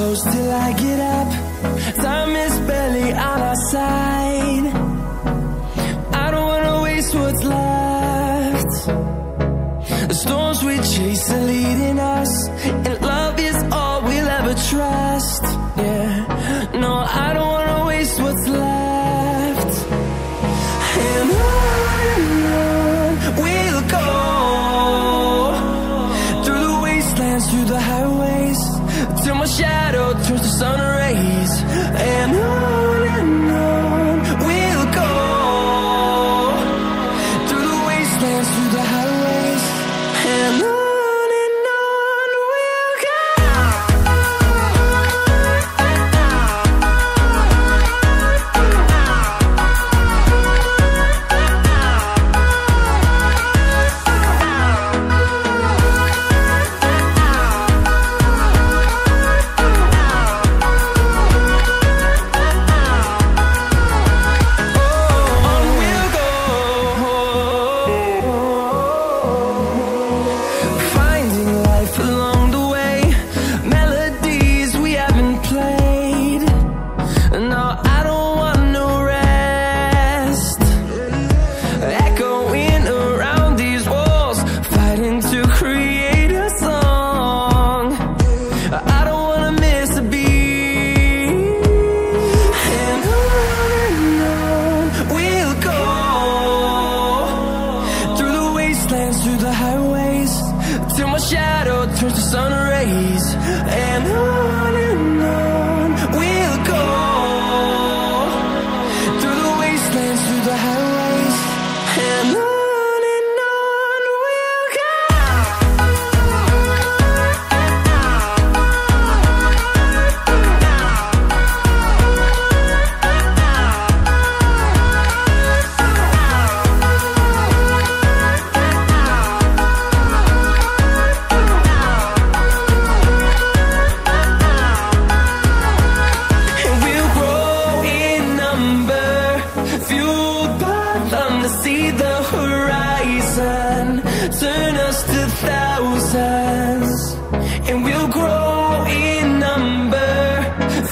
close till I get up. Time is barely on our side. I don't wanna waste what's left. The storms we chase are leading us, and love is all we'll ever trust. Yeah, no, I don't wanna waste what's left. And on we'll go, through the wastelands, through the highways, till my shadow turns to sun rays. And on we'll go, through the wastelands, through the highways, and on we'll go. Through the highways, till my shadow turns to sun rays, and on we'll go, through the wastelands, through the highways, and on we'll go. See the horizon, turn us to thousands, and we'll grow in number,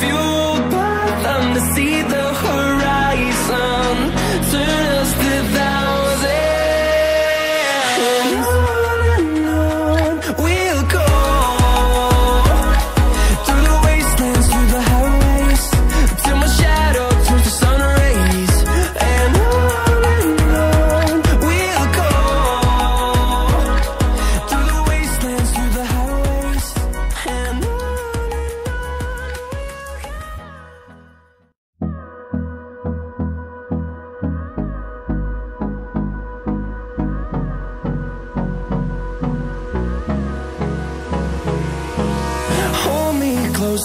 fueled by them to see the horizon, turn us to thousands, and on we'll go, through the wastelands, through the highways, till my shadow turns to sun rays, and close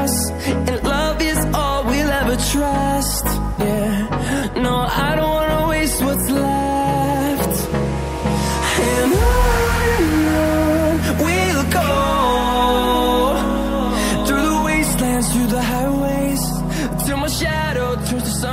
us, and love is all we'll ever trust. Yeah, no, I don't wanna waste what's left. And on we'll go, through the wastelands, through the highways, till my shadow turns to sun.